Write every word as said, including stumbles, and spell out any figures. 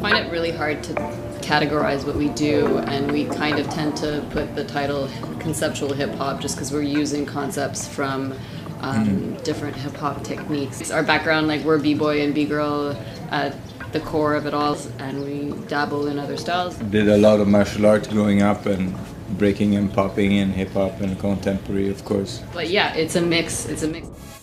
find it really hard to categorize what we do, and we kind of tend to put the title conceptual hip-hop just because we're using concepts from um, mm-hmm. different hip-hop techniques. Our background, like we're b-boy and b-girl at the core of it all, and we dabble in other styles. Did a lot of martial arts growing up, and breaking and popping and hip-hop and contemporary, of course. But yeah, it's a mix, it's a mix.